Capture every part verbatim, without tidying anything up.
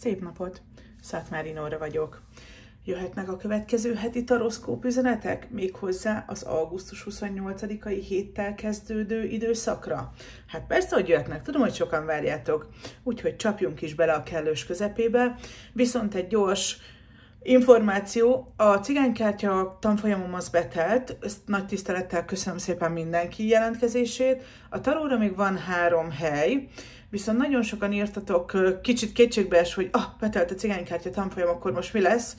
Szép napot! Szatmári Nóra vagyok. Jöhetnek a következő heti taroszkóp üzenetek, méghozzá az augusztus huszonnyolcadikai héttel kezdődő időszakra? Hát persze, hogy jöhetnek, tudom, hogy sokan várjátok, úgyhogy csapjunk is bele a kellős közepébe, viszont egy gyors információ, a cigánykártya tanfolyamom az betelt, ezt nagy tisztelettel köszönöm szépen mindenki jelentkezését. A taróra még van három hely, viszont nagyon sokan írtatok, kicsit kétségbees, hogy ah, betelt a cigánykártya tanfolyam, akkor most mi lesz?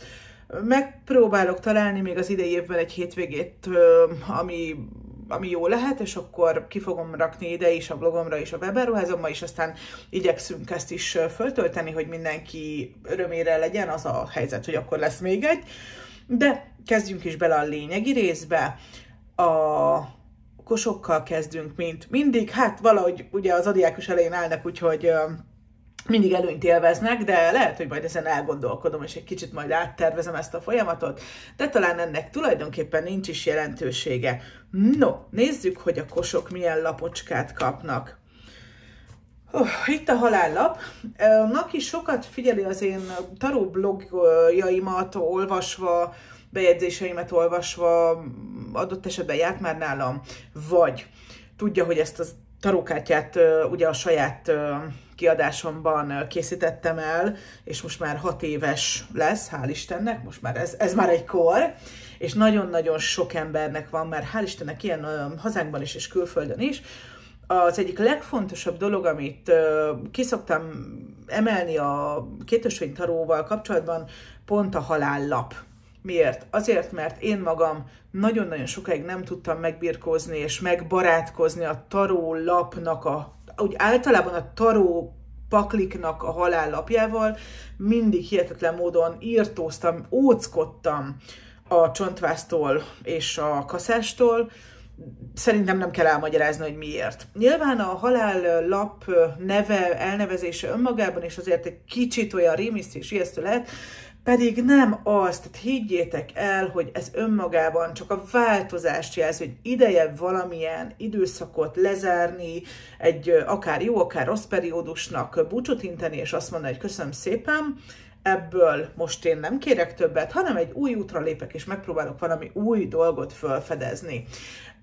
Megpróbálok találni még az idei évvel egy hétvégét, ami, ami jó lehet, és akkor ki fogom rakni ide is, a blogomra is, a webáruházomba is, aztán igyekszünk ezt is föltölteni, hogy mindenki örömére legyen az a helyzet, hogy akkor lesz még egy. De kezdjünk is bele a lényegi részbe. A kosokkal kezdünk, mint mindig. Hát valahogy ugye az adiák is elején állnak, úgyhogy mindig előnyt élveznek, de lehet, hogy majd ezen elgondolkodom, és egy kicsit majd áttervezem ezt a folyamatot, de talán ennek tulajdonképpen nincs is jelentősége. No, nézzük, hogy a kosok milyen lapocskát kapnak. Oh, itt a halállap. Aki sokat figyeli az én taró blogjaimat olvasva, bejegyzéseimet olvasva, adott esetben járt már nálam, vagy tudja, hogy ezt a tarókártyát ugye a saját kiadásomban készítettem el, és most már hat éves lesz, hál' Istennek, most már ez, ez már egy kor, és nagyon-nagyon sok embernek van már, hál' Istennek, ilyen hazánkban is, és külföldön is. Az egyik legfontosabb dolog, amit ki szoktam emelni a Két Ösvény taróval kapcsolatban, pont a halállap. Miért? Azért, mert én magam nagyon-nagyon sokáig nem tudtam megbirkózni és megbarátkozni a taró lapnak, a, úgy általában a taró pakliknak a halállapjával. Mindig hihetetlen módon írtóztam, óckodtam a csontvásztól és a kaszástól. Szerintem nem kell elmagyarázni, hogy miért. Nyilván a halállap neve, elnevezése önmagában is azért egy kicsit olyan rémisztő és ijesztő lehet, pedig nem azt, tehát higgyétek el, hogy ez önmagában csak a változást jelz, hogy ideje valamilyen időszakot lezárni, egy akár jó, akár rossz periódusnak búcsút inteni, és azt mondani, hogy köszönöm szépen, ebből most én nem kérek többet, hanem egy új útra lépek, és megpróbálok valami új dolgot felfedezni.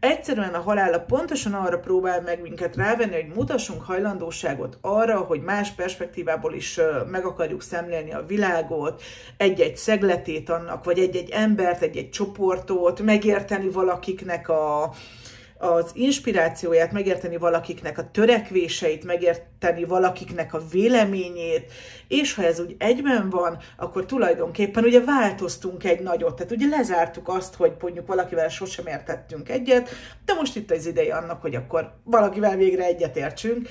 Egyszerűen a halála pontosan arra próbál meg minket rávenni, hogy mutassunk hajlandóságot arra, hogy más perspektívából is meg akarjuk szemlélni a világot, egy-egy szegletét annak, vagy egy-egy embert, egy-egy csoportot, megérteni valakiknek a, az inspirációját, megérteni valakiknek a törekvéseit, megérteni valakiknek a véleményét, és ha ez úgy egyben van, akkor tulajdonképpen ugye változtunk egy nagyot, tehát ugye lezártuk azt, hogy mondjuk valakivel sosem értettünk egyet, de most itt az ideje annak, hogy akkor valakivel végre egyet értsünk,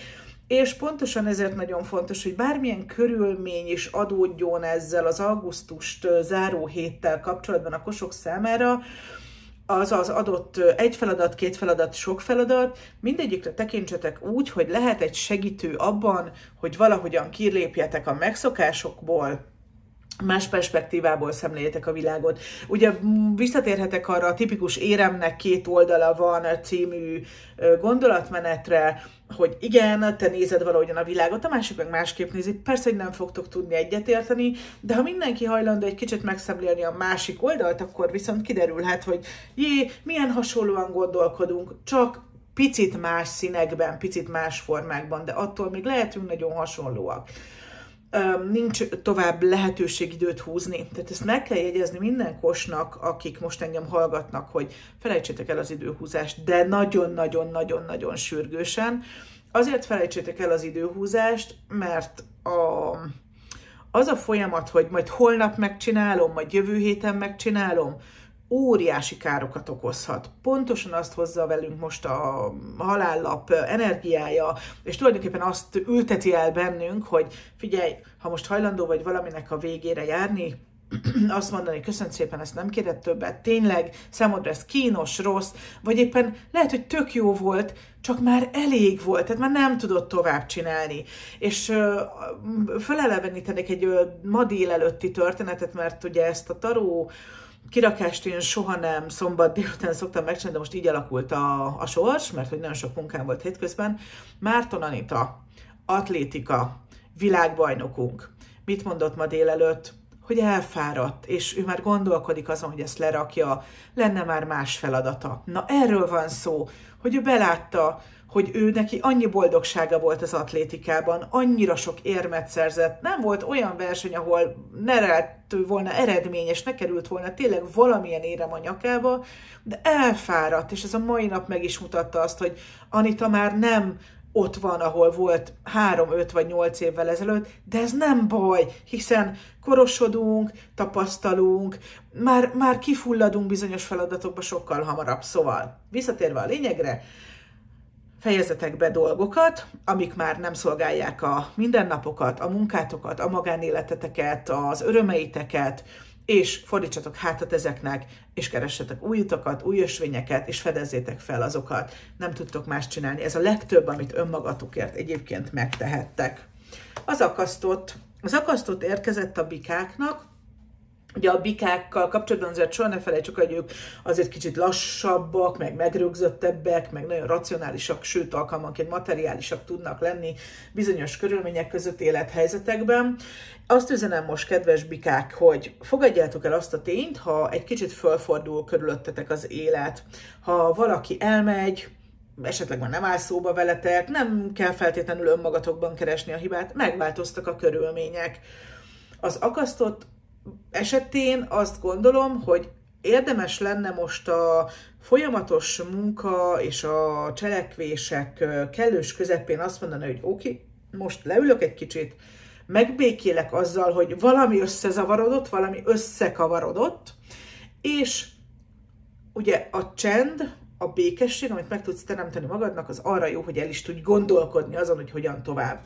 és pontosan ezért nagyon fontos, hogy bármilyen körülmény is adódjon ezzel az augusztust záró héttel kapcsolatban a kosok számára, az az adott egy feladat, két feladat, sok feladat, mindegyikre tekintsetek úgy, hogy lehet egy segítő abban, hogy valahogyan kilépjetek a megszokásokból, más perspektívából szemléljétek a világot. Ugye visszatérhetek arra a tipikus éremnek két oldala van című gondolatmenetre, hogy igen, te nézed valahogyan a világot, a másik meg másképp nézi, persze, hogy nem fogtok tudni egyetérteni, de ha mindenki hajlandó egy kicsit megszemlélni a másik oldalt, akkor viszont kiderülhet, hogy jé, milyen hasonlóan gondolkodunk, csak picit más színekben, picit más formákban, de attól még lehetünk nagyon hasonlóak. Nincs tovább lehetőség időt húzni. Tehát ezt meg kell jegyezni minden kosnak, akik most engem hallgatnak, hogy felejtsétek el az időhúzást, de nagyon-nagyon-nagyon-nagyon sürgősen. Azért felejtsétek el az időhúzást, mert a, az a folyamat, hogy majd holnap megcsinálom, majd jövő héten megcsinálom, óriási károkat okozhat. Pontosan azt hozza velünk most a halállap energiája, és tulajdonképpen azt ülteti el bennünk, hogy figyelj, ha most hajlandó vagy valaminek a végére járni, azt mondani, köszönöm szépen, ezt nem kérett többet, tényleg, számodra ez kínos, rossz, vagy éppen lehet, hogy tök jó volt, csak már elég volt, tehát már nem tudod tovább csinálni. És ö, felelevenítenék egy ö, ma délelőtti történetet, mert ugye ezt a taró kirakást én soha nem szombat délután szoktam megcsinálni, de most így alakult a, a sors, mert hogy nagyon sok munkám volt hétközben. Márton Anita, atlétika, világbajnokunk. mit mondott ma délelőtt, hogy elfáradt, és ő már gondolkodik azon, hogy ezt lerakja, lenne már más feladata. Na erről van szó, hogy ő belátta, hogy ő neki annyi boldogsága volt az atlétikában, annyira sok érmet szerzett, nem volt olyan verseny, ahol ne lett volna eredmény, és ne került volna tényleg valamilyen érem a nyakába, de elfáradt, és ez a mai nap meg is mutatta azt, hogy Anita már nem ott van, ahol volt három, öt vagy nyolc évvel ezelőtt, de ez nem baj, hiszen korosodunk, tapasztalunk, már, már kifulladunk bizonyos feladatokba sokkal hamarabb. Szóval, visszatérve a lényegre, fejezetek be dolgokat, amik már nem szolgálják a mindennapokat, a munkátokat, a magánéleteteket, az örömeiteket, és fordítsatok hátat ezeknek, és keressetek új utakat, új ösvényeket, és fedezzétek fel azokat. Nem tudtok más csinálni. Ez a legtöbb, amit önmagatokért egyébként megtehettek. Az akasztott, az akasztott érkezett a bikáknak. Ugye a bikákkal kapcsolatban azért soha ne felejtsük, hogy ők azért kicsit lassabbak, meg megrögzöttebbek, meg nagyon racionálisak, sőt alkalmanként materiálisak tudnak lenni bizonyos körülmények között, élethelyzetekben. Azt üzenem most, kedves bikák, hogy fogadjátok el azt a tényt, ha egy kicsit fölfordul körülöttetek az élet. Ha valaki elmegy, esetleg már nem áll szóba veletek, nem kell feltétlenül önmagatokban keresni a hibát, megváltoztak a körülmények. Az akasztott esetén azt gondolom, hogy érdemes lenne most a folyamatos munka és a cselekvések kellős közepén azt mondani, hogy oké, okay, most leülök egy kicsit, megbékélek azzal, hogy valami összezavarodott, valami összekavarodott, és ugye a csend, a békesség, amit meg tudsz teremteni magadnak, az arra jó, hogy el is tudj gondolkodni azon, hogy hogyan tovább.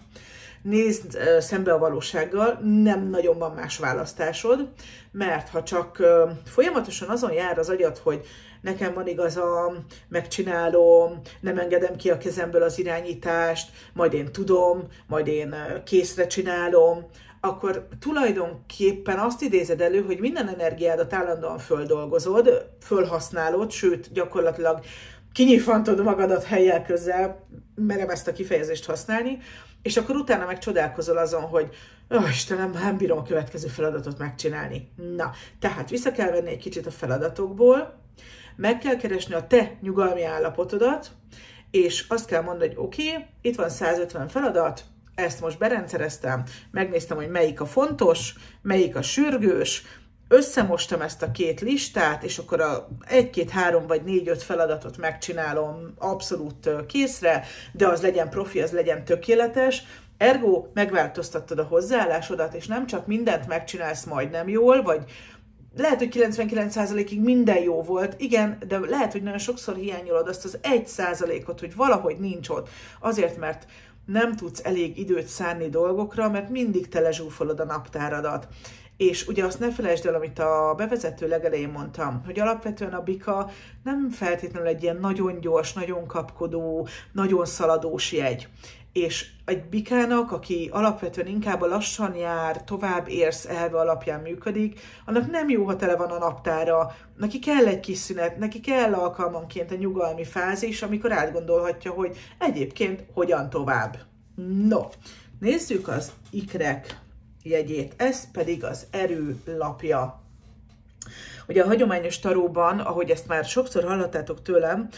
Nézd szembe a valósággal, nem nagyon van más választásod, mert ha csak folyamatosan azon jár az agyad, hogy nekem van igazam, megcsinálom, nem engedem ki a kezemből az irányítást, majd én tudom, majd én készre csinálom, akkor tulajdonképpen azt idézed elő, hogy minden energiádat állandóan földolgozod, fölhasználod, sőt, gyakorlatilag kinyifantod magadat helyjel közel, merem ezt a kifejezést használni, és akkor utána meg csodálkozol azon, hogy oh, Istenem, nem bírom a következő feladatot megcsinálni. Na, tehát vissza kell venni egy kicsit a feladatokból, meg kell keresni a te nyugalmi állapotodat, és azt kell mondani, hogy oké, okay, itt van százötven feladat, ezt most berendszereztem, megnéztem, hogy melyik a fontos, melyik a sürgős, összemostam ezt a két listát, és akkor a egy, két, három vagy négy, öt feladatot megcsinálom abszolút készre, de az legyen profi, az legyen tökéletes. Ergo megváltoztattad a hozzáállásodat, és nem csak mindent megcsinálsz majdnem jól, vagy lehet, hogy kilencvenkilenc százalékig minden jó volt, igen, de lehet, hogy nagyon sokszor hiányolod azt az egy százalékot, hogy valahogy nincs ott. Azért, mert nem tudsz elég időt szánni dolgokra, mert mindig telezsúfolod a naptáradat. És ugye azt ne felejtsd el, amit a bevezető legelején mondtam, hogy alapvetően a bika nem feltétlenül egy ilyen nagyon gyors, nagyon kapkodó, nagyon szaladós jegy. És egy bikának, aki alapvetően inkább a lassan jár, tovább érsz elve alapján működik, annak nem jó, ha tele van a naptára, neki kell egy kis szünet, neki kell alkalmanként a nyugalmi fázis, amikor átgondolhatja, hogy egyébként hogyan tovább. No, nézzük az ikrek jegyét, ez pedig az erő lapja. Ugye a hagyományos taróban, ahogy ezt már sokszor hallhattátok tőlem,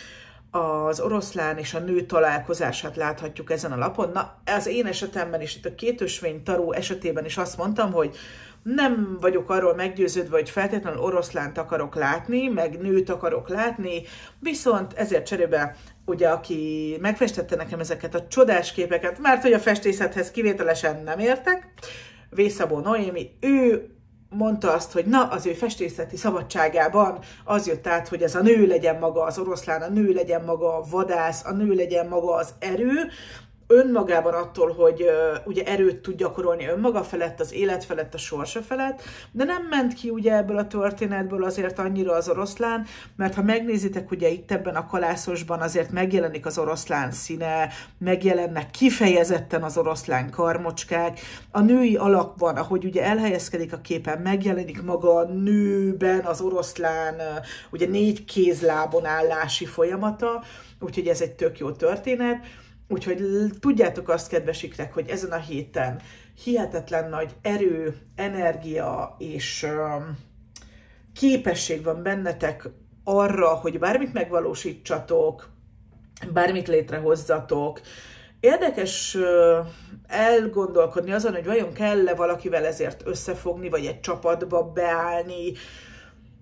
az oroszlán és a nő találkozását láthatjuk ezen a lapon. Na, az én esetemben is, itt a két ösvény taró esetében is azt mondtam, hogy nem vagyok arról meggyőződve, hogy feltétlenül oroszlánt akarok látni, meg nőt akarok látni, viszont ezért cserébe, ugye, aki megfestette nekem ezeket a csodás képeket, mert hogy a festészethez kivételesen nem értek, Vész Szabó Noémi, ő mondta azt, hogy na, az ő festészeti szabadságában az jött át, hogy ez a nő legyen maga az oroszlán, a nő legyen maga a vadász, a nő legyen maga az erő, önmagában attól, hogy uh, ugye erőt tud gyakorolni önmaga felett, az élet felett, a sorsa felett, de nem ment ki ugye ebből a történetből azért annyira az oroszlán, mert ha megnézitek, ugye itt ebben a kalászosban azért megjelenik az oroszlán színe, megjelennek kifejezetten az oroszlán karmocskák, a női alakban, ahogy ugye elhelyezkedik a képen, megjelenik maga a nőben az oroszlán uh, ugye négy kézlábon állási folyamata, úgyhogy ez egy tök jó történet. Úgyhogy tudjátok azt, kedves ikrek, hogy ezen a héten hihetetlen nagy erő, energia és képesség van bennetek arra, hogy bármit megvalósítsatok, bármit létrehozzatok. Érdekes elgondolkodni azon, hogy vajon kell-e valakivel ezért összefogni, vagy egy csapatba beállni.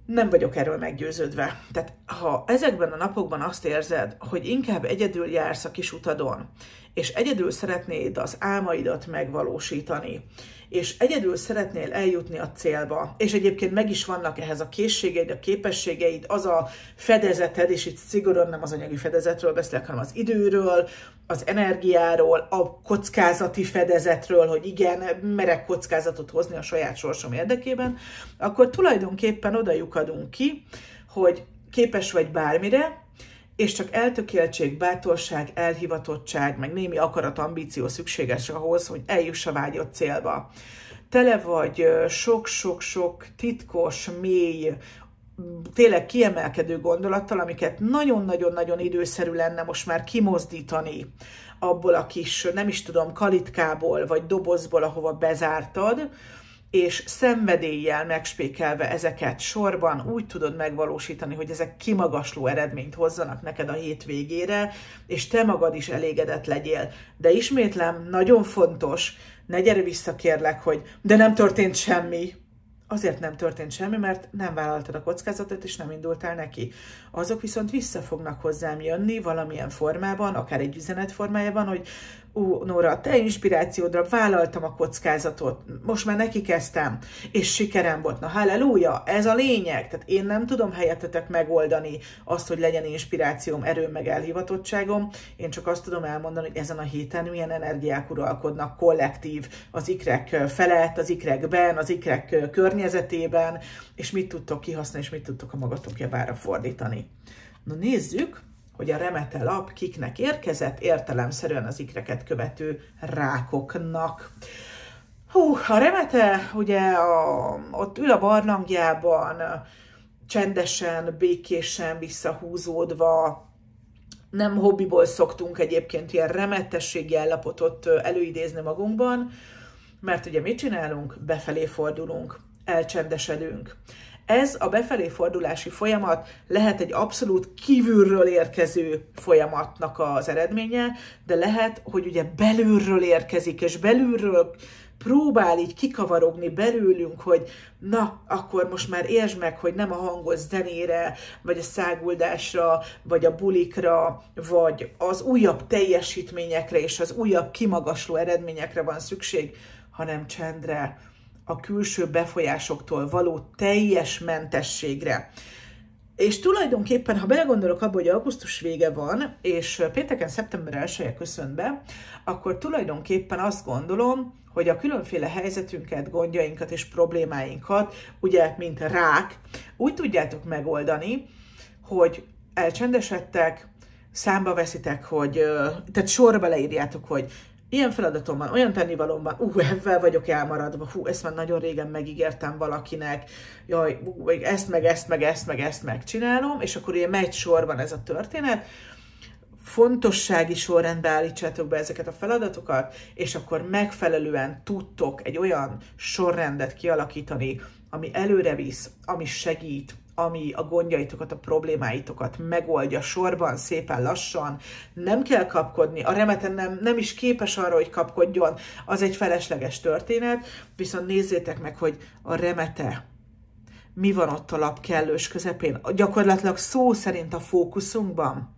Nem vagyok erről meggyőződve. Tehát ha ezekben a napokban azt érzed, hogy inkább egyedül jársz a kis utadon, és egyedül szeretnéd az álmaidat megvalósítani, és egyedül szeretnél eljutni a célba, és egyébként meg is vannak ehhez a készségeid, a képességeid, az a fedezeted, és itt szigorúan nem az anyagi fedezetről beszélek, hanem az időről, az energiáról, a kockázati fedezetről, hogy igen, merek kockázatot hozni a saját sorsom érdekében, akkor tulajdonképpen oda lyukadunk ki, hogy képes vagy bármire, és csak eltökéltség, bátorság, elhivatottság, meg némi akarat, ambíció szükséges ahhoz, hogy eljuss a vágyott célba. Tele vagy sok-sok-sok titkos, mély, tényleg kiemelkedő gondolattal, amiket nagyon-nagyon-nagyon időszerű lenne most már kimozdítani abból a kis, nem is tudom, kalitkából, vagy dobozból, ahova bezártad, és szenvedéllyel megspékelve ezeket sorban úgy tudod megvalósítani, hogy ezek kimagasló eredményt hozzanak neked a hétvégére, és te magad is elégedett legyél. De ismétlem, nagyon fontos, ne gyere vissza kérlek, hogy de nem történt semmi. Azért nem történt semmi, mert nem vállaltad a kockázatot, és nem indultál neki. Azok viszont vissza fognak hozzám jönni valamilyen formában, akár egy üzenet formájában, hogy ú, Nóra, te inspirációdra vállaltam a kockázatot, most már neki kezdtem, és sikerem volt. Na, halleluja, ez a lényeg. Tehát én nem tudom helyettetek megoldani azt, hogy legyen inspirációm, erőm, meg elhivatottságom. Én csak azt tudom elmondani, hogy ezen a héten milyen energiák uralkodnak kollektív az ikrek felett, az ikrekben, az ikrek környezetében, és mit tudtok kihasználni, és mit tudtok a magatok javára fordítani. Na nézzük, hogy a remete lap kiknek érkezett, értelemszerűen az ikreket követő rákoknak. Hú, a remete ugye a, ott ül a barlangjában, csendesen, békésen, visszahúzódva. Nem hobbiból szoktunk egyébként ilyen remetességi állapotot előidézni magunkban, mert ugye mit csinálunk? Befelé fordulunk, elcsendesedünk. Ez a befelé fordulási folyamat lehet egy abszolút kívülről érkező folyamatnak az eredménye, de lehet, hogy ugye belülről érkezik, és belülről próbál így kikavarogni belőlünk, hogy na, akkor most már értsd meg, hogy nem a hangos zenére, vagy a száguldásra, vagy a bulikra, vagy az újabb teljesítményekre és az újabb kimagasló eredményekre van szükség, hanem csendre, a külső befolyásoktól való teljes mentességre. És tulajdonképpen, ha belegondolok abba, hogy augusztus vége van, és pénteken szeptember elseje köszönt be, akkor tulajdonképpen azt gondolom, hogy a különféle helyzetünket, gondjainkat és problémáinkat, ugye, mint rák, úgy tudjátok megoldani, hogy elcsendesedtek, számba veszitek, hogy, tehát sorba leírjátok, hogy ilyen feladatom van, olyan tennivalóm van, ú, ebben vagyok elmaradva, hú, ezt már nagyon régen megígértem valakinek, jaj, ú, ezt meg ezt meg ezt meg ezt megcsinálom, és akkor ugye megy sorban ez a történet, fontossági sorrendbe állítsátok be ezeket a feladatokat, és akkor megfelelően tudtok egy olyan sorrendet kialakítani, ami előre visz, ami segít, ami a gondjaitokat, a problémáitokat megoldja sorban, szépen lassan. Nem kell kapkodni, a remete nem, nem is képes arra, hogy kapkodjon, az egy felesleges történet, viszont nézzétek meg, hogy a remete mi van ott a lap kellős közepén, gyakorlatilag szó szerint a fókuszunkban,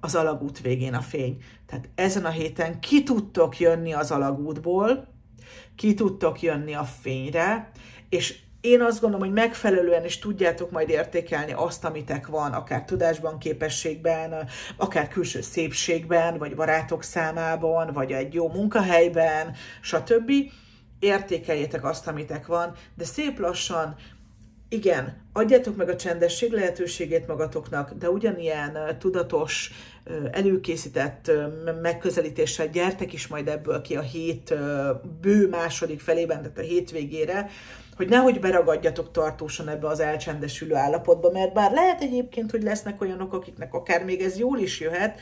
az alagút végén a fény. Tehát ezen a héten ki tudtok jönni az alagútból, ki tudtok jönni a fényre, és én azt gondolom, hogy megfelelően is tudjátok majd értékelni azt, amitek van, akár tudásban, képességben, akár külső szépségben, vagy barátok számában, vagy egy jó munkahelyben, stb. Értékeljétek azt, amitek van, de szép lassan, igen, adjátok meg a csendesség lehetőségét magatoknak, de ugyanilyen tudatos, előkészített megközelítéssel gyertek is majd ebből ki a hét bő második felében, tehát a hétvégére, hogy nehogy beragadjatok tartósan ebbe az elcsendesülő állapotba, mert bár lehet egyébként, hogy lesznek olyanok, akiknek akár még ez jól is jöhet,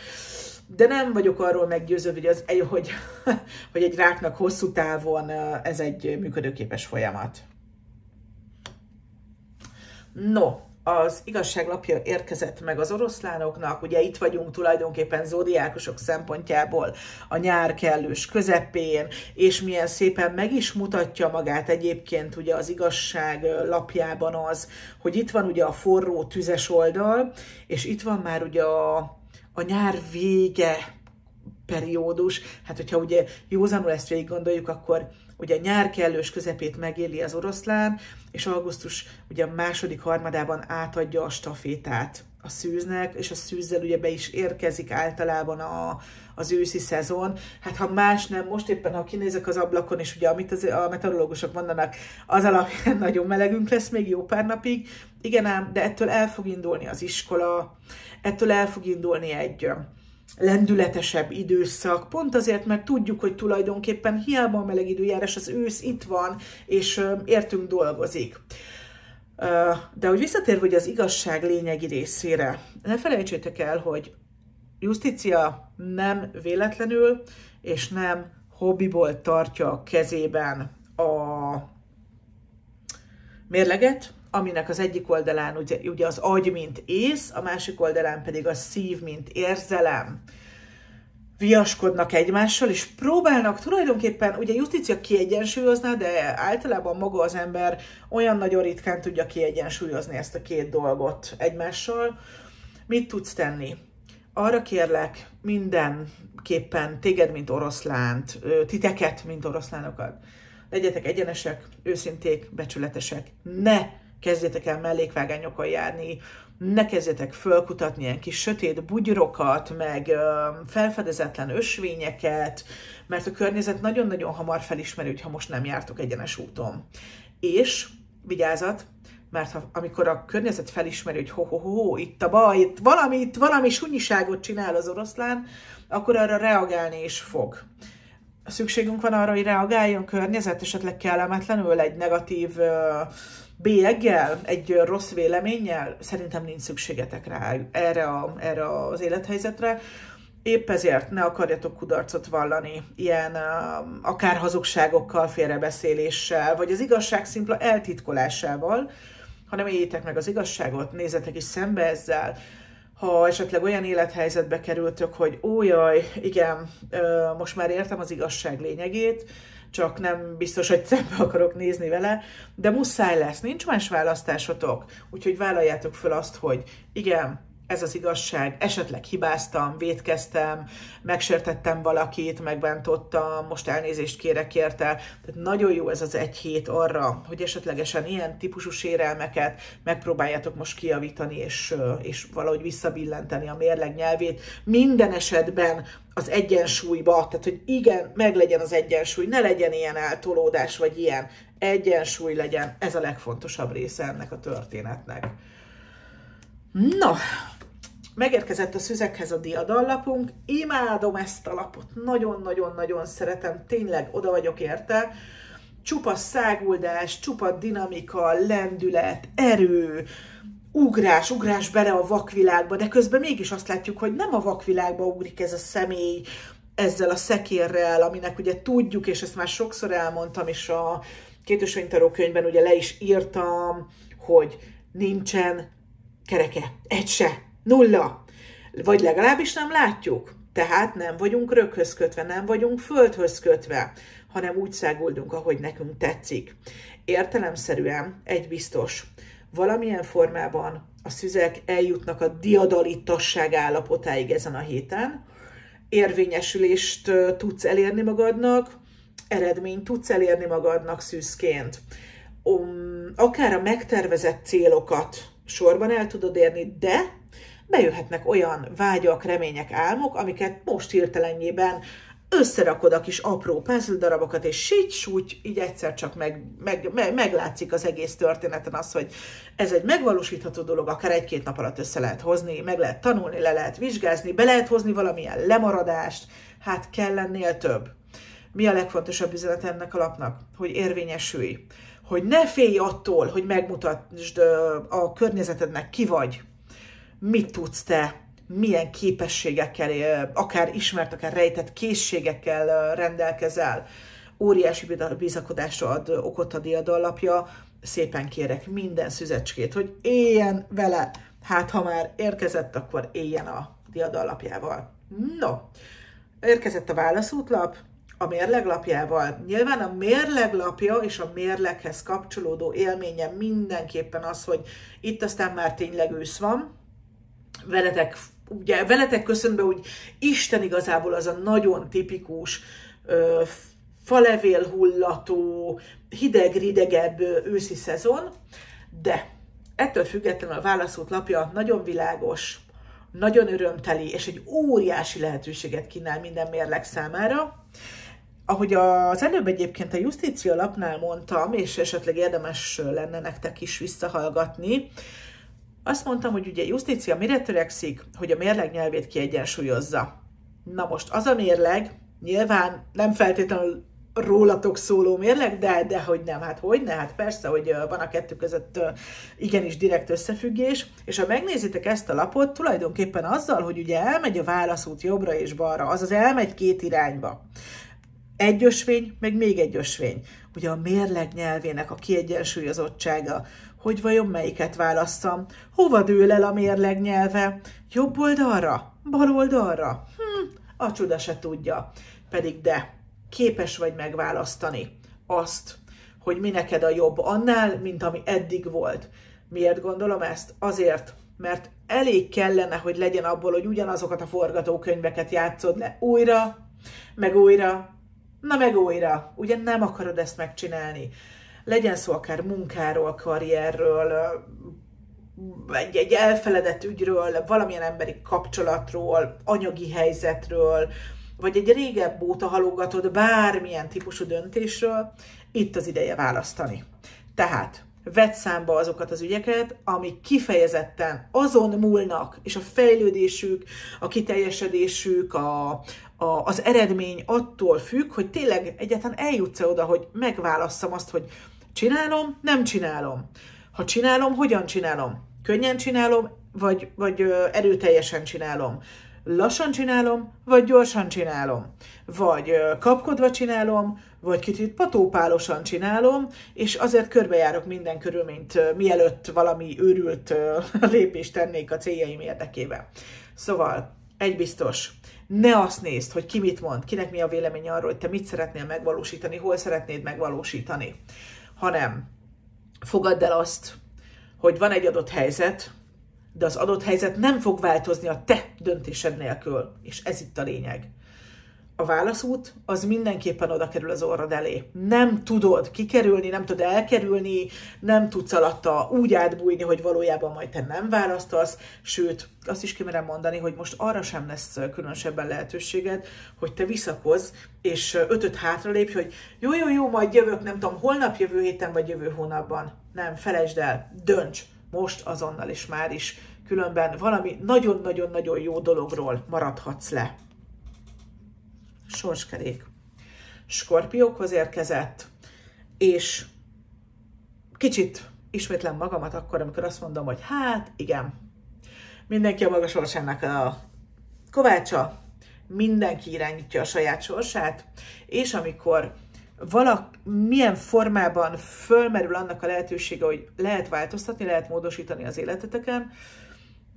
de nem vagyok arról meggyőződve, hogy, az, hogy, hogy egy ráknak hosszú távon ez egy működőképes folyamat. No, az igazságlapja érkezett meg az oroszlánoknak, ugye itt vagyunk tulajdonképpen zódiákosok szempontjából a nyár kellős közepén, és milyen szépen meg is mutatja magát egyébként ugye az igazság lapjában az, hogy itt van ugye a forró tüzes oldal, és itt van már ugye a, a nyár vége periódus, hát hogyha ugye józanul ezt végig gondoljuk, akkor ugye a nyár kellős közepét megéli az oroszlán, és augusztus ugye a második harmadában átadja a stafétát a szűznek, és a szűzzel ugye be is érkezik általában a, az őszi szezon. Hát ha más nem, most éppen ha kinézek az ablakon, és ugye amit az, a meteorológusok mondanak, az alapján nagyon melegünk lesz még jó pár napig. Igen ám, de ettől el fog indulni az iskola, ettől el fog indulni egy lendületesebb időszak, pont azért, mert tudjuk, hogy tulajdonképpen hiába a meleg időjárás, az ősz itt van, és értünk dolgozik. De hogy visszatérve az igazság lényegi részére, ne felejtsétek el, hogy Justitia nem véletlenül, és nem hobbiból tartja a kezében a mérleget, aminek az egyik oldalán ugye, ugye az agy, mint ész, a másik oldalán pedig a szív, mint érzelem. Viaskodnak egymással, és próbálnak tulajdonképpen, ugye Justitia kiegyensúlyozná, de általában maga az ember olyan nagyon ritkán tudja kiegyensúlyozni ezt a két dolgot egymással. Mit tudsz tenni? Arra kérlek mindenképpen téged, mint oroszlánt, titeket, mint oroszlánokat. Legyetek egyenesek, őszinték, becsületesek. Ne kezdjetek el mellékvágányokon járni, ne kezdjetek fölkutatni ilyen kis sötét bugyrokat, meg ö, felfedezetlen ösvényeket, mert a környezet nagyon-nagyon hamar felismeri, hogy ha most nem jártok egyenes úton. És vigyázat, mert ha, amikor a környezet felismeri, hogy ho-ho-ho, itt a baj, itt valami, itt valami sunyiságot csinál az oroszlán, akkor arra reagálni is fog. Szükségünk van arra, hogy reagáljon környezet, esetleg kellemetlenül, egy negatív ö, bélyeggel, egy rossz véleménnyel? Szerintem nincs szükségetek rá erre, a, erre az élethelyzetre. Épp ezért ne akarjatok kudarcot vallani ilyen akár hazugságokkal, félrebeszéléssel, vagy az igazság szimpla eltitkolásával, hanem éljétek meg az igazságot, nézzetek is szembe ezzel. Ha esetleg olyan élethelyzetbe kerültök, hogy ó jaj, igen, most már értem az igazság lényegét, csak nem biztos, hogy szembe akarok nézni vele, de muszáj lesz, nincs más választásotok, úgyhogy vállaljátok föl azt, hogy igen, ez az igazság, esetleg hibáztam, vétkeztem, megsértettem valakit, megbántottam, most elnézést kérek érte. Tehát nagyon jó ez az egy hét arra, hogy esetlegesen ilyen típusú sérelmeket megpróbáljátok most kijavítani, és, és valahogy visszabillenteni a mérleg nyelvét. Minden esetben az egyensúlyba, tehát hogy igen, meglegyen az egyensúly, ne legyen ilyen eltolódás, vagy ilyen egyensúly legyen, ez a legfontosabb része ennek a történetnek. Na, megérkezett a szüzekhez a diadallapunk, imádom ezt a lapot, nagyon-nagyon-nagyon szeretem, tényleg oda vagyok érte, csupa száguldás, csupa dinamika, lendület, erő, ugrás, ugrás bele a vakvilágba, de közben mégis azt látjuk, hogy nem a vakvilágba ugrik ez a személy ezzel a szekérrel, aminek ugye tudjuk, és ezt már sokszor elmondtam, és a Két Ösvény Tarot könyvben ugye le is írtam, hogy nincsen kereke, egy se, nulla, vagy legalábbis nem látjuk. Tehát nem vagyunk röghöz kötve, nem vagyunk földhöz kötve, hanem úgy száguldunk, ahogy nekünk tetszik. Értelemszerűen egy biztos, valamilyen formában a szüzek eljutnak a diadalittasság állapotáig ezen a héten, érvényesülést tudsz elérni magadnak, eredményt tudsz elérni magadnak szűzként. Um, akár a megtervezett célokat sorban el tudod érni, de bejöhetnek olyan vágyak, remények, álmok, amiket most hirtelenjében összerakod a kis apró puzzle darabokat, és sígy-súgy, így egyszer csak meg, meg, meg, meglátszik az egész történeten az, hogy ez egy megvalósítható dolog, akár egy-két nap alatt össze lehet hozni, meg lehet tanulni, le lehet vizsgázni, be lehet hozni valamilyen lemaradást, hát kell ennél több. Mi a legfontosabb üzenet ennek a lapnak? Hogy érvényesülj. Hogy ne félj attól, hogy megmutasd a környezetednek, ki vagy, mit tudsz te, milyen képességekkel, akár ismert, akár rejtett készségekkel rendelkezel. Óriási bizakodásra ad okot a diadallapja. Szépen kérek minden szüzecskét, hogy éljen vele. Hát, ha már érkezett, akkor éljen a diadallapjával. No, érkezett a válaszútlap a mérleglapjával. Nyilván a mérleglapja és a mérleghez kapcsolódó élménye mindenképpen az, hogy itt aztán már tényleg ősz van. Veletek, ugye, veletek köszönve úgy Isten igazából az a nagyon tipikus, ö, falevél hullató, hideg-ridegebb őszi szezon, de ettől függetlenül a válaszútlapja nagyon világos, nagyon örömteli, és egy óriási lehetőséget kínál minden mérleg számára. Ahogy az előbb egyébként a Justícia lapnál mondtam, és esetleg érdemes lenne nektek is visszahallgatni, azt mondtam, hogy ugye Justícia mire törekszik, hogy a mérleg nyelvét kiegyensúlyozza. Na most az a mérleg, nyilván nem feltétlenül rólatok szóló mérleg, de, de hogy nem, hát hogy ne, hát persze, hogy van a kettő között igenis direkt összefüggés, és ha megnézitek ezt a lapot, tulajdonképpen azzal, hogy ugye elmegy a válaszút jobbra és balra, azaz elmegy két irányba. Egy ösvény, meg még egy ösvény. Ugye a mérleg nyelvének a kiegyensúlyozottsága, hogy vajon melyiket válasszam, hova dől el a mérleg nyelve, jobb oldalra, bal oldalra, hm, a csuda se tudja, pedig de képes vagy megválasztani azt, hogy mi neked a jobb annál, mint ami eddig volt. Miért gondolom ezt? Azért, mert elég kellene, hogy legyen abból, hogy ugyanazokat a forgatókönyveket játszod le újra, meg újra, na meg újra. Ugye nem akarod ezt megcsinálni. Legyen szó akár munkáról, karrierről, Egy, egy elfeledett ügyről, valamilyen emberi kapcsolatról, anyagi helyzetről, vagy egy régebb óta halogatott bármilyen típusú döntésről, itt az ideje választani. Tehát vedd számba azokat az ügyeket, amik kifejezetten azon múlnak, és a fejlődésük, a kiteljesedésük, a, a, az eredmény attól függ, hogy tényleg egyáltalán eljutsz-e oda, hogy megválasszam azt, hogy csinálom, nem csinálom. Ha csinálom, hogyan csinálom? Könnyen csinálom, vagy, vagy erőteljesen csinálom? Lassan csinálom, vagy gyorsan csinálom? Vagy kapkodva csinálom, vagy kicsit patópálosan csinálom, és azért körbejárok minden körülményt, mielőtt valami őrült lépést tennék a céljaim érdekében. Szóval, egy biztos, ne azt nézd, hogy ki mit mond, kinek mi a véleménye arról, hogy te mit szeretnél megvalósítani, hol szeretnéd megvalósítani, hanem fogadd el azt, hogy van egy adott helyzet, de az adott helyzet nem fog változni a te döntésed nélkül, és ez itt a lényeg. A válaszút az mindenképpen oda kerül az orrod elé. Nem tudod kikerülni, nem tudod elkerülni, nem tudsz alatta úgy átbújni, hogy valójában majd te nem választasz, sőt, azt is kimerem mondani, hogy most arra sem lesz különösebben lehetőséged, hogy te visszakozz, és ötöt hátralépj, hogy jó, jó, jó, majd jövök, nem tudom, holnap, jövő héten, vagy jövő hónapban. Nem, felejtsd el, dönts most, azonnal és már is, különben valami nagyon-nagyon-nagyon jó dologról maradhatsz le. Sorskerék. Skorpiókhoz érkezett, és kicsit ismétlem magamat akkor, amikor azt mondom, hogy hát igen, mindenki a maga sorsának a kovácsa, mindenki irányítja a saját sorsát, és amikor valamilyen formában fölmerül annak a lehetősége, hogy lehet változtatni, lehet módosítani az életeteken,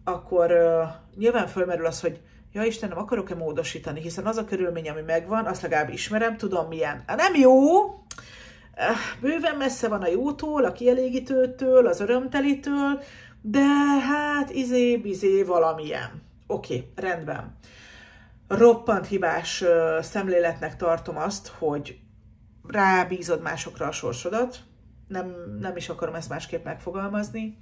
akkor uh, nyilván fölmerül az, hogy ja Istenem, akarok-e módosítani, hiszen az a körülmény, ami megvan, azt legalább ismerem, tudom milyen. Nem jó, bőven messze van a jótól, a kielégítőtől, az örömtelitől, de hát izé, bizé, valamilyen. Oké, okay, rendben. Roppant hibás szemléletnek tartom azt, hogy rábízod másokra a sorsodat, nem, nem is akarom ezt másképp megfogalmazni,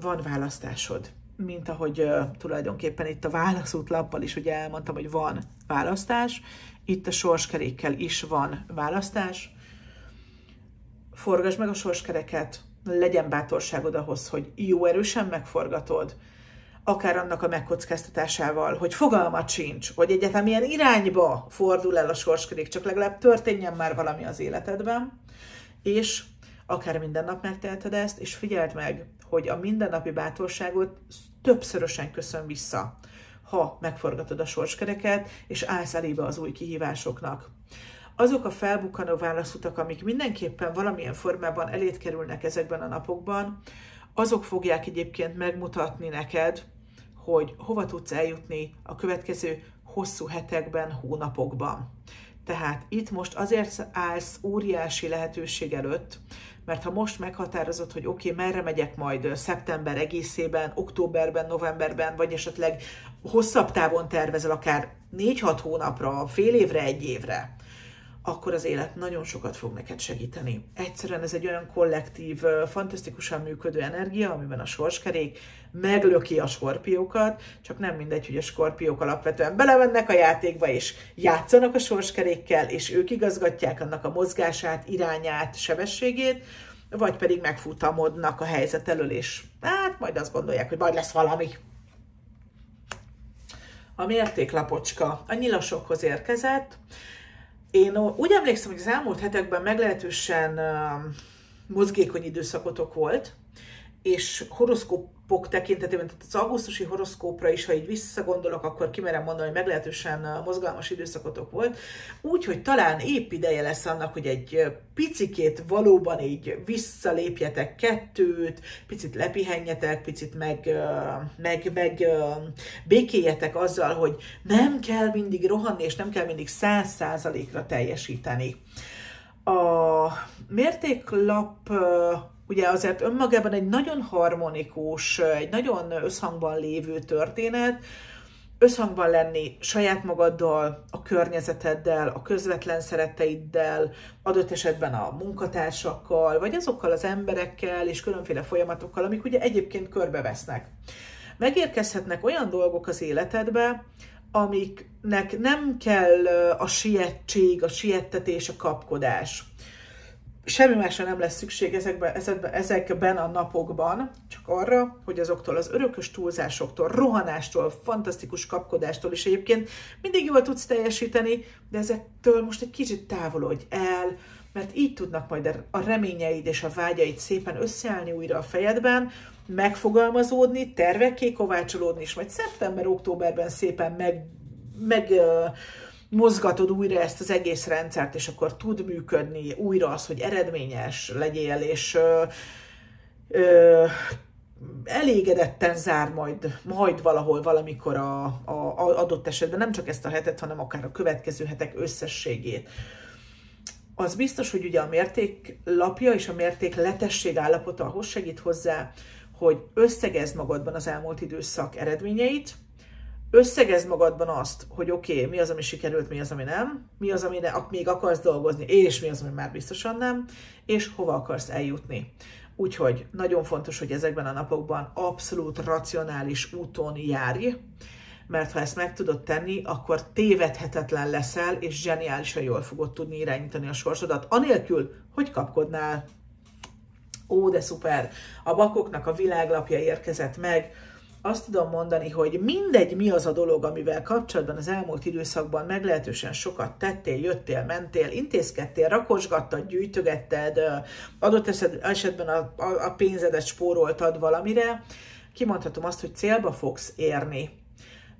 van választásod. Mint ahogy uh, tulajdonképpen itt a válaszútlappal is ugye elmondtam, hogy van választás, itt a sorskerékkel is van választás. Forgasd meg a sorskereket, legyen bátorságod ahhoz, hogy jó erősen megforgatod, akár annak a megkockáztatásával, hogy fogalmat sincs, hogy egyáltalán milyen irányba fordul el a sorskerék, csak legalább történjen már valami az életedben, és akár minden nap megteheted ezt, és figyeld meg, hogy a mindennapi bátorságot többszörösen köszön vissza. ha megforgatod a sorskereket, és állsz elébe az új kihívásoknak. Azok a felbukkanó válaszutak, amik mindenképpen valamilyen formában elét kerülnek ezekben a napokban, azok fogják egyébként megmutatni neked, hogy hova tudsz eljutni a következő hosszú hetekben, hónapokban. Tehát itt most azért állsz óriási lehetőség előtt, mert ha most meghatározod, hogy oké, okay, merre megyek majd szeptember egészében, októberben, novemberben, vagy esetleg hosszabb távon tervezel, akár négy-hat hónapra, fél évre, egy évre, akkor az élet nagyon sokat fog neked segíteni. Egyszerűen ez egy olyan kollektív, fantasztikusan működő energia, amiben a sorskerék meglöki a skorpiókat, csak nem mindegy, hogy a skorpiók alapvetően belemennek a játékba, és játszanak a sorskerékkel, és ők igazgatják annak a mozgását, irányát, sebességét, vagy pedig megfutamodnak a helyzet elől, és hát majd azt gondolják, hogy majd lesz valami. A mértéklapocska a nyilasokhoz érkezett. Én úgy emlékszem, hogy az elmúlt hetekben meglehetősen uh, mozgékony időszakotok volt, és horoszkópok tekintetében, tehát az augusztusi horoszkópra is, ha így visszagondolok, akkor kimerem mondani, hogy meglehetősen uh, mozgalmas időszakotok volt. Úgyhogy talán épp ideje lesz annak, hogy egy picikét valóban így visszalépjetek kettőt, picit lepihenjetek, picit meg, uh, meg, meg uh, békéljetek azzal, hogy nem kell mindig rohanni, és nem kell mindig száz százalékra teljesíteni. A mértéklap... Uh, Ugye azért önmagában egy nagyon harmonikus, egy nagyon összhangban lévő történet, összhangban lenni saját magaddal, a környezeteddel, a közvetlen szeretteiddel, adott esetben a munkatársakkal, vagy azokkal az emberekkel és különféle folyamatokkal, amik ugye egyébként körbevesznek. Megérkezhetnek olyan dolgok az életedbe, amiknek nem kell a sietség, a siettetés, a kapkodás. Semmi másra nem lesz szükség ezekben, ezekben, ezekben a napokban, csak arra, hogy azoktól az örökös túlzásoktól, rohanástól, fantasztikus kapkodástól is egyébként mindig jól tudsz teljesíteni, de ezektől most egy kicsit távolodj el, mert így tudnak majd a reményeid és a vágyaid szépen összeállni újra a fejedben, megfogalmazódni, tervekké kovácsolódni, és majd szeptember-októberben szépen meg... meg mozgatod újra ezt az egész rendszert, és akkor tud működni újra az, hogy eredményes legyél, és ö, ö, elégedetten zár majd, majd valahol, valamikor a, a adott esetben nem csak ezt a hetet, hanem akár a következő hetek összességét. Az biztos, hogy ugye a mértéklapja és a mértékletesség állapota ahhoz segít hozzá, hogy összegezd magadban az elmúlt időszak eredményeit, összegezd magadban azt, hogy oké, okay, mi az, ami sikerült, mi az, ami nem, mi az, amire még akarsz dolgozni, és mi az, ami már biztosan nem, és hova akarsz eljutni. Úgyhogy nagyon fontos, hogy ezekben a napokban abszolút racionális úton járj, mert ha ezt meg tudod tenni, akkor tévedhetetlen leszel, és zseniálisan jól fogod tudni irányítani a sorsodat, anélkül, hogy kapkodnál. Ó, de szuper! A bakoknak a világlapja érkezett meg. Azt tudom mondani, hogy mindegy, mi az a dolog, amivel kapcsolatban az elmúlt időszakban meglehetősen sokat tettél, jöttél, mentél, intézkedtél, rakosgattad, gyűjtögetted, adott esetben a, a, a pénzedet spóroltad valamire, kimondhatom azt, hogy célba fogsz érni.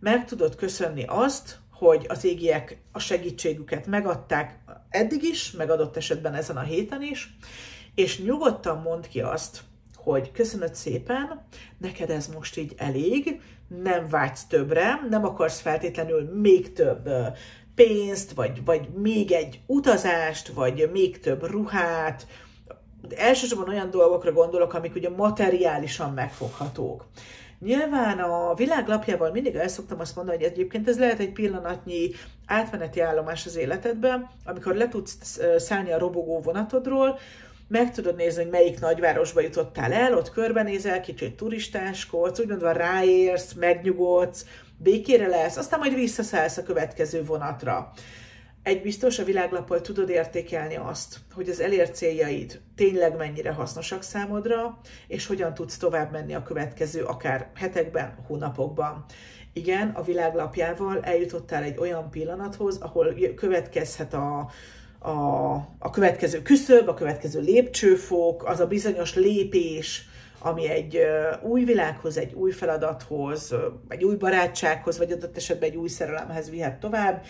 Meg tudod köszönni azt, hogy az égiek a segítségüket megadták eddig is, megadott esetben ezen a héten is, és nyugodtan mondd ki azt, hogy köszönöd szépen, neked ez most így elég, nem vágysz többre, nem akarsz feltétlenül még több pénzt, vagy, vagy még egy utazást, vagy még több ruhát. Elsősorban olyan dolgokra gondolok, amik ugye materiálisan megfoghatók. Nyilván a világlapjával mindig el szoktam azt mondani, hogy egyébként ez lehet egy pillanatnyi átmeneti állomás az életedben, amikor le tudsz szállni a robogó vonatodról, meg tudod nézni, hogy melyik nagyvárosba jutottál el, ott körbenézel, kicsit turistáskodsz, úgymondva ráérsz, megnyugodsz, békére lesz, aztán majd visszaszállsz a következő vonatra. Egy biztos, a világlappal tudod értékelni azt, hogy az elért céljaid tényleg mennyire hasznosak számodra, és hogyan tudsz tovább menni a következő, akár hetekben, hónapokban. Igen, a világlapjával eljutottál egy olyan pillanathoz, ahol következhet a A, a következő küszöb, a következő lépcsőfok, az a bizonyos lépés, ami egy új világhoz, egy új feladathoz, egy új barátsághoz, vagy adott esetben egy új szerelemhez vihet tovább,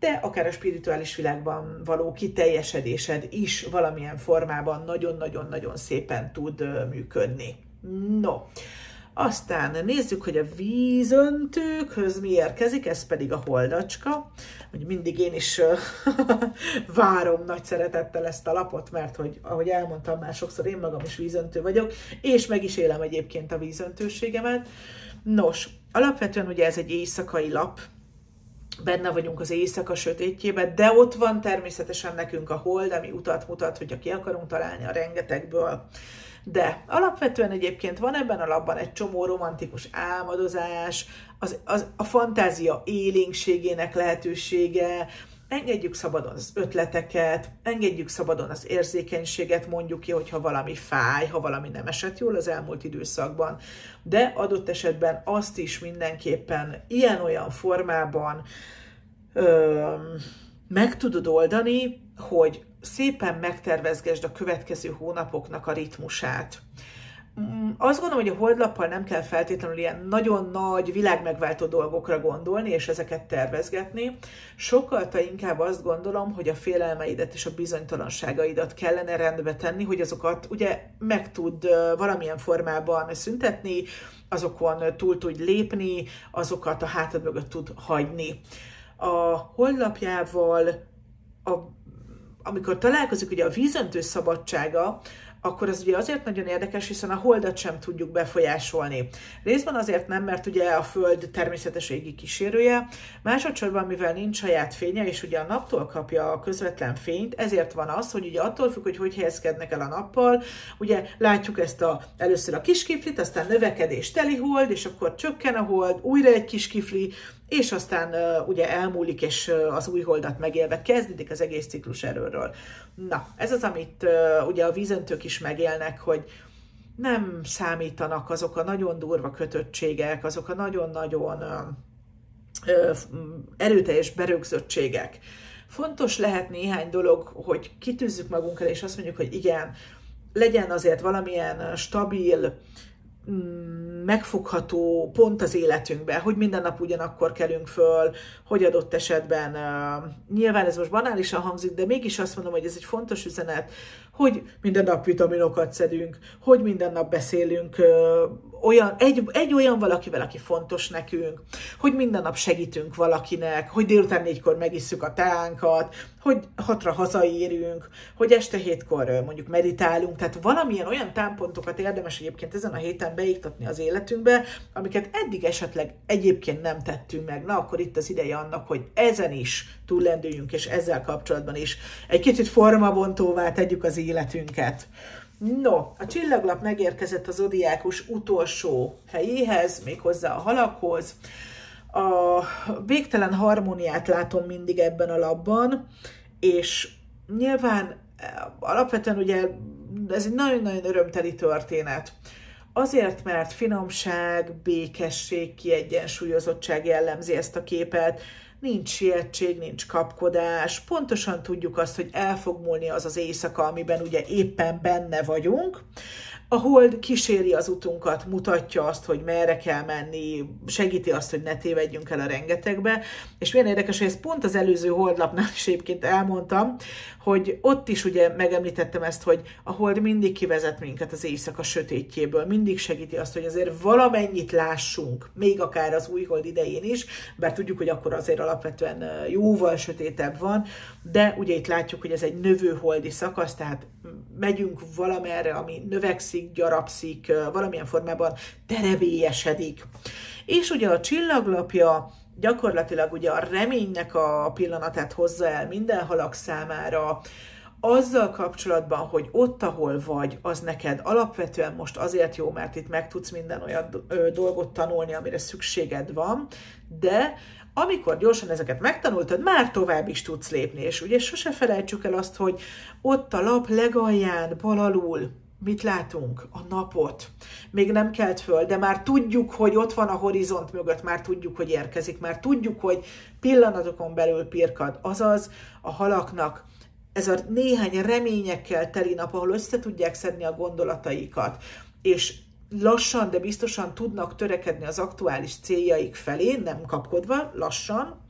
de akár a spirituális világban való kiteljesedésed is valamilyen formában nagyon-nagyon-nagyon szépen tud működni. No, aztán nézzük, hogy a vízöntőkhöz mi érkezik, ez pedig a holdacska, hogy mindig én is várom nagy szeretettel ezt a lapot, mert hogy, ahogy elmondtam már sokszor, én magam is vízöntő vagyok, és meg is élem egyébként a vízöntőségemet. Nos, alapvetően ugye ez egy éjszakai lap, benne vagyunk az éjszaka sötétjében, de ott van természetesen nekünk a hold, ami utat mutat, hogyha ki akarunk találni a rengetegből. De alapvetően egyébként van ebben a lapban egy csomó romantikus álmodozás, az, az, a fantázia élénkségének lehetősége, engedjük szabadon az ötleteket, engedjük szabadon az érzékenységet, mondjuk ki, hogyha valami fáj, ha valami nem esett jól az elmúlt időszakban, de adott esetben azt is mindenképpen ilyen-olyan formában ö, meg tudod oldani, hogy szépen megtervezgesd a következő hónapoknak a ritmusát. Azt gondolom, hogy a holdlappal nem kell feltétlenül ilyen nagyon nagy, világmegváltó dolgokra gondolni, és ezeket tervezgetni. Sokkal inkább azt gondolom, hogy a félelmeidet és a bizonytalanságaidat kellene rendbe tenni, hogy azokat ugye meg tud valamilyen formában szüntetni, azokon túl tudj lépni, azokat a hátad mögött tud hagyni. A holdlapjával, a, amikor találkozik ugye a vízöntő szabadsága, akkor ez ugye azért nagyon érdekes, hiszen a holdat sem tudjuk befolyásolni. Részben azért nem, mert ugye a Föld természetes égi kísérője, másodszorban, mivel nincs saját fénye, és ugye a naptól kapja a közvetlen fényt, ezért van az, hogy ugye attól függ, hogy hogy helyezkednek el a nappal, ugye látjuk ezt a, először a kis kiflit, aztán növekedés teli hold, és akkor csökken a hold, újra egy kis kifli, és aztán uh, ugye elmúlik, és uh, az új holdat megélve kezdődik az egész ciklus erőről. Na, ez az, amit uh, ugye a vízöntők is megélnek, hogy nem számítanak azok a nagyon durva kötöttségek, azok a nagyon-nagyon uh, erőteljes berögzöttségek. Fontos lehet néhány dolog, hogy kitűzzük magunkkal, és azt mondjuk, hogy igen, legyen azért valamilyen stabil, megfogható pont az életünkben, hogy minden nap ugyanakkor kelünk föl, hogy adott esetben, uh, nyilván ez most banálisan hangzik, de mégis azt mondom, hogy ez egy fontos üzenet, hogy minden nap vitaminokat szedünk, hogy minden nap beszélünk uh, olyan, egy, egy olyan valakivel, aki fontos nekünk, hogy minden nap segítünk valakinek, hogy délután négykor megisszük a teánkat, hogy hatra hazaérünk, hogy este hétkor uh, mondjuk meditálunk, tehát valamilyen olyan támpontokat érdemes egyébként ezen a héten beiktatni az életünkbe, amiket eddig esetleg egyébként nem tettünk meg. Na, akkor itt az ideje annak, hogy ezen is túllendüljünk, és ezzel kapcsolatban is egy kicsit formabontóvá tegyük az életünket. No, a csillaglap megérkezett a zodiákus utolsó helyéhez, méghozzá a halakhoz. A végtelen harmóniát látom mindig ebben a lapban, és nyilván alapvetően ugye ez egy nagyon-nagyon örömteli történet. Azért, mert finomság, békesség, kiegyensúlyozottság jellemzi ezt a képet, nincs sietség, nincs kapkodás, pontosan tudjuk azt, hogy el fog múlni az az éjszaka, amiben ugye éppen benne vagyunk. A hold kíséri az utunkat, mutatja azt, hogy merre kell menni, segíti azt, hogy ne tévedjünk el a rengetegbe, és milyen érdekes, hogy ezt pont az előző holdlapnál is egyébként elmondtam, hogy ott is ugye megemlítettem ezt, hogy a hold mindig kivezet minket az éjszaka sötétjéből, mindig segíti azt, hogy azért valamennyit lássunk, még akár az új hold idején is, bár tudjuk, hogy akkor azért alapvetően jóval sötétebb van, de ugye itt látjuk, hogy ez egy növőholdi szakasz, tehát megyünk valamerre, ami növekszik, gyarapszik, valamilyen formában terebélyesedik. És ugye a csillaglapja gyakorlatilag ugye a reménynek a pillanatát hozza el minden halak számára, azzal kapcsolatban, hogy ott, ahol vagy, az neked alapvetően most azért jó, mert itt meg tudsz minden olyan dolgot tanulni, amire szükséged van, de amikor gyorsan ezeket megtanultad, már tovább is tudsz lépni, és ugye sose felejtsük el azt, hogy ott a lap legalján, bal alul, mit látunk? A napot. Még nem kelt föl, de már tudjuk, hogy ott van a horizont mögött, már tudjuk, hogy érkezik, már tudjuk, hogy pillanatokon belül pirkad. Azaz a halaknak ez a néhány reményekkel teli nap, ahol össze tudják szedni a gondolataikat, és lassan, de biztosan tudnak törekedni az aktuális céljaik felé, nem kapkodva, lassan,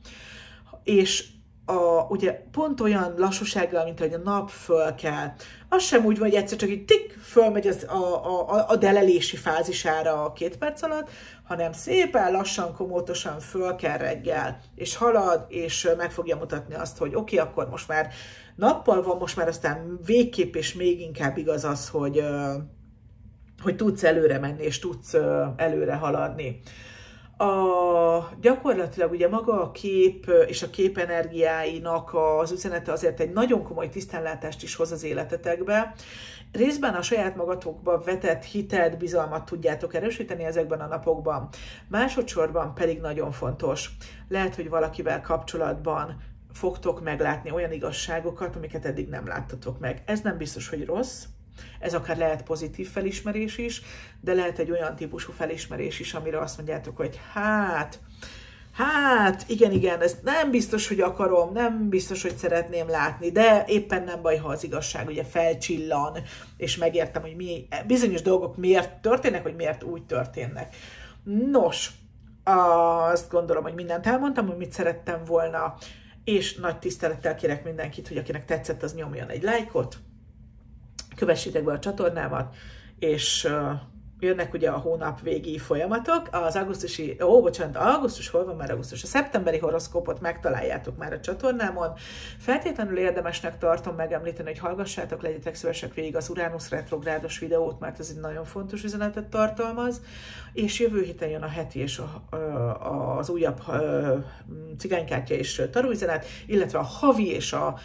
és a, ugye pont olyan lassúsággal, mint ahogy a nap föl kell. Az sem úgy van, hogy egyszer csak így tik, fölmegy az, a, a, a delelési fázisára a két perc alatt, hanem szépen lassan, komótosan föl kell reggel, és halad, és meg fogja mutatni azt, hogy oké, okay, akkor most már nappal van, most már aztán végképp, és még inkább igaz az, hogy, hogy tudsz előre menni, és tudsz előre haladni. A, gyakorlatilag ugye maga a kép és a képenergiáinak az üzenete azért egy nagyon komoly tisztánlátást is hoz az életetekbe. Részben a saját magatokba vetett hitet, bizalmat tudjátok erősíteni ezekben a napokban. Másodszorban pedig nagyon fontos. Lehet, hogy valakivel kapcsolatban fogtok meglátni olyan igazságokat, amiket eddig nem láttatok meg. Ez nem biztos, hogy rossz. Ez akár lehet pozitív felismerés is, de lehet egy olyan típusú felismerés is, amire azt mondjátok, hogy hát, hát, igen, igen, ezt nem biztos, hogy akarom, nem biztos, hogy szeretném látni, de éppen nem baj, ha az igazság ugye felcsillan, és megértem, hogy mi, bizonyos dolgok miért történnek, vagy miért úgy történnek. Nos, azt gondolom, hogy mindent elmondtam, hogy mit szerettem volna, és nagy tisztelettel kérek mindenkit, hogy akinek tetszett, az nyomjon egy lájkot, kövessétek be a csatornámat, és uh, jönnek ugye a hónap végi folyamatok. Az augusztusi, ó, bocsánat, augusztus, hol van már augusztus? A szeptemberi horoszkópot megtaláljátok már a csatornámon. Feltétlenül érdemesnek tartom megemlíteni, hogy hallgassátok, legyetek szívesek végig az Uránusz retrográdos videót, mert ez egy nagyon fontos üzenetet tartalmaz, és jövő héten jön a heti és a, a, az újabb a, cigánykártya és taróüzenet, illetve a havi és a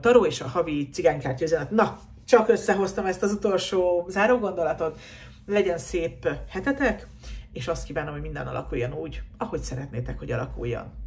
taró és a havi cigánykártya üzenet. Na, csak összehoztam ezt az utolsó záró gondolatot. Legyen szép hetetek, és azt kívánom, hogy minden alakuljon úgy, ahogy szeretnétek, hogy alakuljon.